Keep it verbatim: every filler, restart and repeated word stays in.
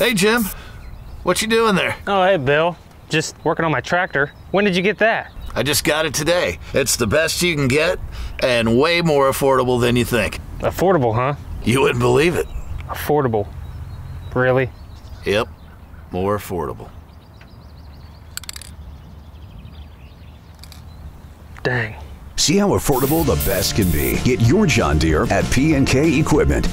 Hey, Jim. What you doing there? Oh, hey, Bill. Just working on my tractor. When did you get that? I just got it today. It's the best you can get and way more affordable than you think. Affordable, huh? You wouldn't believe it. Affordable. Really? Yep. More affordable. Dang. See how affordable the best can be. Get your John Deere at P and K Equipment.